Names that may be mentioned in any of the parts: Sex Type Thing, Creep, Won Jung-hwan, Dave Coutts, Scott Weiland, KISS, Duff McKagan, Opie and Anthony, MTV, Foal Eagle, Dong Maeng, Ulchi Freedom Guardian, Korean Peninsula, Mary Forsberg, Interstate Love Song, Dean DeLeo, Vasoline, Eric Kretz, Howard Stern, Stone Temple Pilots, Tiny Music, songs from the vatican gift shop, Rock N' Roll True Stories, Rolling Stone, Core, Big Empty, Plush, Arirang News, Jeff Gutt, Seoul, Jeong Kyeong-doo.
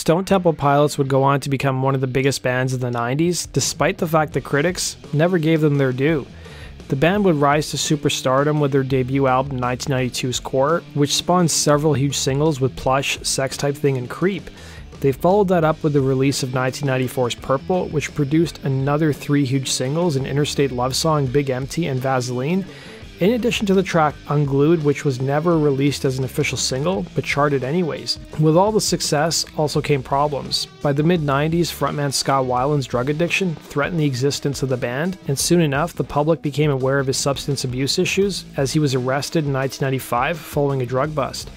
Stone Temple Pilots would go on to become one of the biggest bands in the 90s, despite the fact that critics never gave them their due. The band would rise to superstardom with their debut album 1992's Core, which spawned several huge singles with Plush, Sex Type Thing, and Creep. They followed that up with the release of 1994's Purple, which produced another three huge singles in Interstate Love Song, Big Empty, and Vasoline, in addition to the track Unglued, which was never released as an official single, but charted anyways. With all the success also came problems. By the mid-90s, frontman Scott Weiland's drug addiction threatened the existence of the band, and soon enough, the public became aware of his substance abuse issues as he was arrested in 1995 following a drug bust.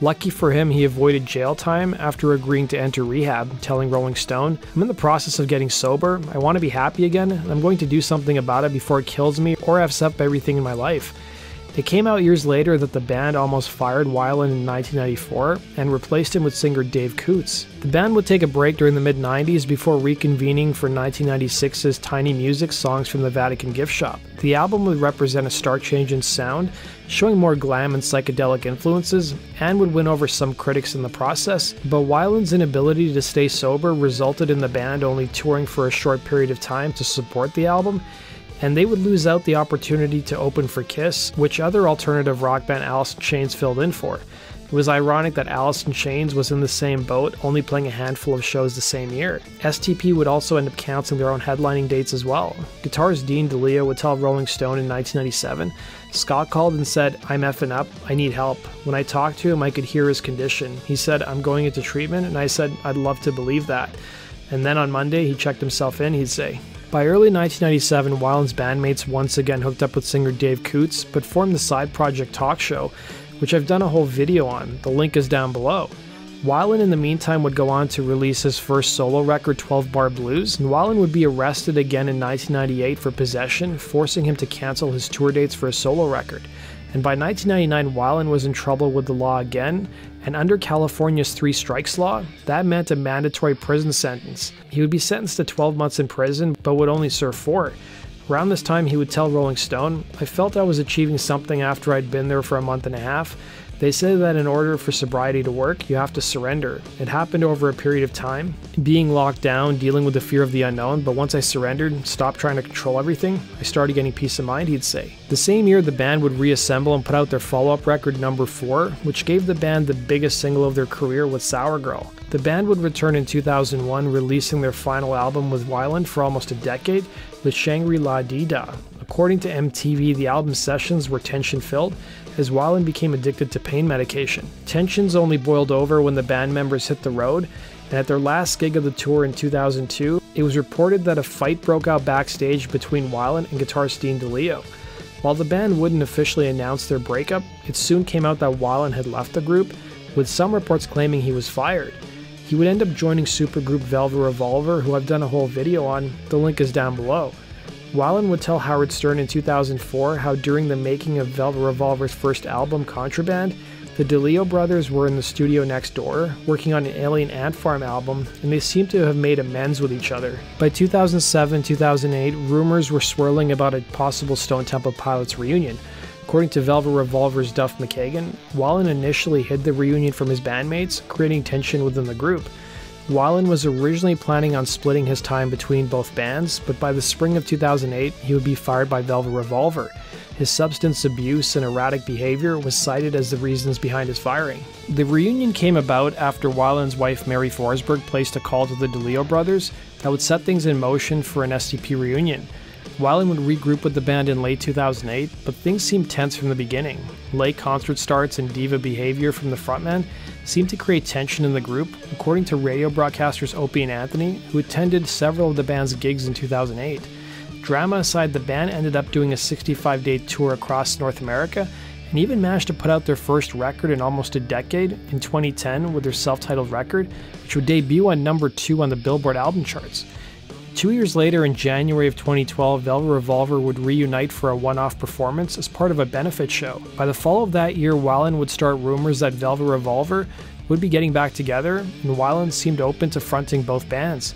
Lucky for him, he avoided jail time after agreeing to enter rehab, telling Rolling Stone, "I'm in the process of getting sober. I want to be happy again, and I'm going to do something about it before it kills me or F's up everything in my life." It came out years later that the band almost fired Weiland in 1994 and replaced him with singer Dave Coutts. The band would take a break during the mid-90s before reconvening for 1996's Tiny Music, Songs from the Vatican Gift Shop. The album would represent a stark change in sound, showing more glam and psychedelic influences, and would win over some critics in the process, but Weiland's inability to stay sober resulted in the band only touring for a short period of time to support the album, and they would lose out the opportunity to open for KISS, which other alternative rock band Alice in Chains filled in for. It was ironic that Alice in Chains was in the same boat, only playing a handful of shows the same year. STP would also end up canceling their own headlining dates as well. Guitarist Dean DeLeo would tell Rolling Stone in 1997, "Scott called and said, 'I'm effing up, I need help.' When I talked to him, I could hear his condition. He said, 'I'm going into treatment,' and I said, 'I'd love to believe that.' And then on Monday, he checked himself in, he'd say." By early 1997, Weiland's bandmates once again hooked up with singer Dave Coutts, but formed the side project Talk Show, which I've done a whole video on. The link is down below. Weiland in the meantime would go on to release his first solo record, 12 Bar Blues, and Weiland would be arrested again in 1998 for possession, forcing him to cancel his tour dates for his solo record. And by 1999, Weiland was in trouble with the law again, and under California's three strikes law, that meant a mandatory prison sentence. He would be sentenced to 12 months in prison, but would only serve 4. Around this time, he would tell Rolling Stone, "I felt I was achieving something after I'd been there for a month and a half. They say that in order for sobriety to work, you have to surrender. It happened over a period of time, being locked down, dealing with the fear of the unknown, but once I surrendered, stopped trying to control everything, I started getting peace of mind," he'd say. The same year, the band would reassemble and put out their follow-up record Number 4, which gave the band the biggest single of their career with Sour Girl. The band would return in 2001, releasing their final album with Weiland for almost a decade, with Shangri-La Dida. According to MTV, the album sessions were tension-filled, as Weiland became addicted to pain medication. Tensions only boiled over when the band members hit the road, and at their last gig of the tour in 2002, it was reported that a fight broke out backstage between Weiland and guitarist Dean DeLeo. While the band wouldn't officially announce their breakup, it soon came out that Weiland had left the group, with some reports claiming he was fired. He would end up joining supergroup Velvet Revolver, who I've done a whole video on. The link is down below. Weiland would tell Howard Stern in 2004 how during the making of Velvet Revolver's first album, Contraband, the DeLeo brothers were in the studio next door, working on an Alien Ant Farm album, and they seemed to have made amends with each other. By 2007-2008, rumors were swirling about a possible Stone Temple Pilots reunion. According to Velvet Revolver's Duff McKagan, Weiland initially hid the reunion from his bandmates, creating tension within the group. Weiland was originally planning on splitting his time between both bands, but by the spring of 2008, he would be fired by Velvet Revolver. His substance abuse and erratic behavior was cited as the reasons behind his firing. The reunion came about after Weiland's wife Mary Forsberg placed a call to the DeLeo brothers that would set things in motion for an STP reunion. Weiland would regroup with the band in late 2008, but things seemed tense from the beginning. Late concert starts and diva behavior from the frontman seemed to create tension in the group, according to radio broadcasters Opie and Anthony, who attended several of the band's gigs in 2008. Drama aside, the band ended up doing a 65-day tour across North America, and even managed to put out their first record in almost a decade in 2010 with their self-titled record, which would debut on number 2 on the Billboard album charts. 2 years later, in January of 2012, Velvet Revolver would reunite for a one-off performance as part of a benefit show. By the fall of that year, Weiland would start rumors that Velvet Revolver would be getting back together, and Weiland seemed open to fronting both bands.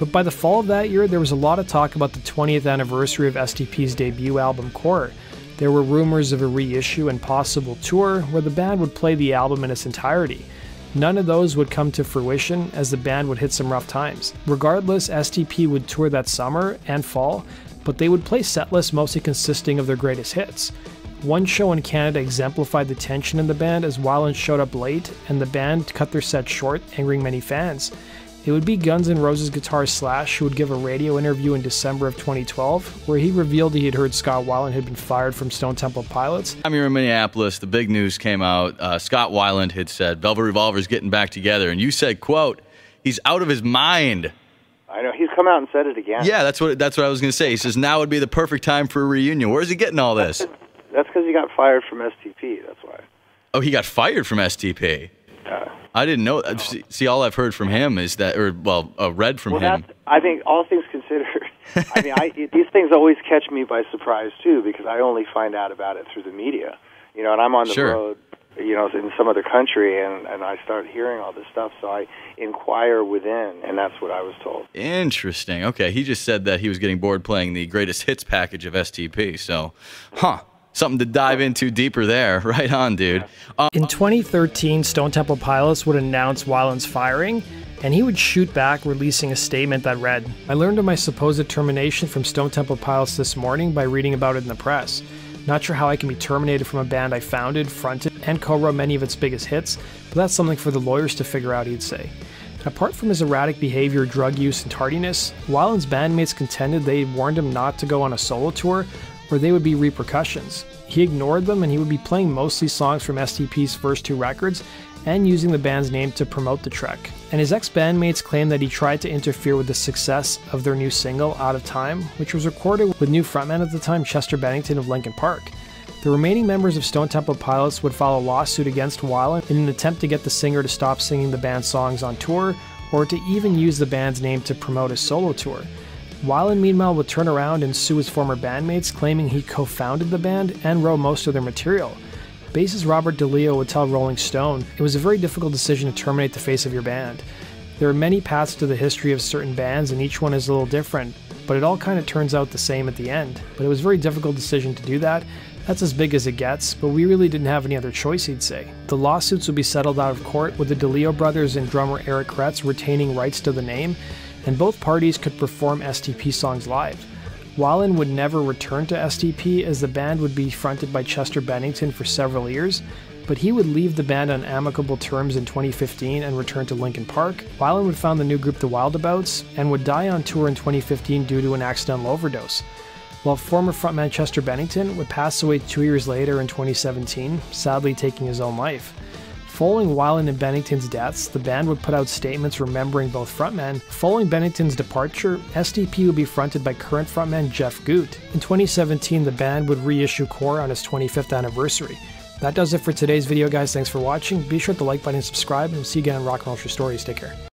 But by the fall of that year, there was a lot of talk about the 20th anniversary of STP's debut album, Core. There were rumors of a reissue and possible tour where the band would play the album in its entirety. None of those would come to fruition as the band would hit some rough times. Regardless, STP would tour that summer and fall, but they would play setlists mostly consisting of their greatest hits. One show in Canada exemplified the tension in the band as Weiland showed up late and the band cut their set short, angering many fans. It would be Guns N' Roses guitarist Slash who would give a radio interview in December of 2012 where he revealed he had heard Scott Weiland had been fired from Stone Temple Pilots. I'm here in Minneapolis, the big news came out. Scott Weiland had said, "Velvet Revolver's getting back together," and you said, quote, "He's out of his mind." I know, he's come out and said it again. Yeah, that's what I was going to say. He says, now would be the perfect time for a reunion. Where's he getting all this? That's because he got fired from STP, that's why. Oh, he got fired from STP? Yeah. I didn't know. No. See, all I've heard from him is that, or, well, read from him. I think all things considered, I mean, these things always catch me by surprise, too, because I only find out about it through the media. You know, and I'm on the sure. road, you know, in some other country, and I start hearing all this stuff, so I inquire within, and that's what I was told. Interesting. Okay, he just said that he was getting bored playing the greatest hits package of STP, so, huh. Something to dive into deeper there. Right on, dude. In 2013, Stone Temple Pilots would announce Weiland's firing, and he would shoot back, releasing a statement that read, "I learned of my supposed termination from Stone Temple Pilots this morning by reading about it in the press. Not sure how I can be terminated from a band I founded, fronted, and co-wrote many of its biggest hits, but that's something for the lawyers to figure out," he'd say. Apart from his erratic behavior, drug use, and tardiness, Weiland's bandmates contended they had warned him not to go on a solo tour, or there would be repercussions. He ignored them, and he would be playing mostly songs from STP's first two records and using the band's name to promote the trek. And his ex-bandmates claimed that he tried to interfere with the success of their new single, Out of Time, which was recorded with new frontman at the time, Chester Bennington of Linkin Park. The remaining members of Stone Temple Pilots would file a lawsuit against Weiland in an attempt to get the singer to stop singing the band's songs on tour, or to even use the band's name to promote his solo tour. Weiland, meanwhile, would turn around and sue his former bandmates, claiming he co-founded the band and wrote most of their material. Bassist Robert DeLeo would tell Rolling Stone, "It was a very difficult decision to terminate the face of your band. There are many paths to the history of certain bands, and each one is a little different, but it all kind of turns out the same at the end. But it was a very difficult decision to do that. That's as big as it gets, but we really didn't have any other choice," he'd say. The lawsuits would be settled out of court, with the DeLeo brothers and drummer Eric Kretz retaining rights to the name, and both parties could perform STP songs live. Weiland would never return to STP, as the band would be fronted by Chester Bennington for several years, but he would leave the band on amicable terms in 2015 and return to Linkin Park. Weiland would found the new group The Wildabouts, and would die on tour in 2015 due to an accidental overdose, while former frontman Chester Bennington would pass away 2 years later in 2017, sadly taking his own life. Following Weiland and Bennington's deaths, the band would put out statements remembering both frontmen. Following Bennington's departure, STP would be fronted by current frontman Jeff Gutt. In 2017, the band would reissue Core on its 25th anniversary. That does it for today's video, guys. Thanks for watching. Be sure to like button and subscribe, and we'll see you again on Rock N' Roll True Stories. Take care.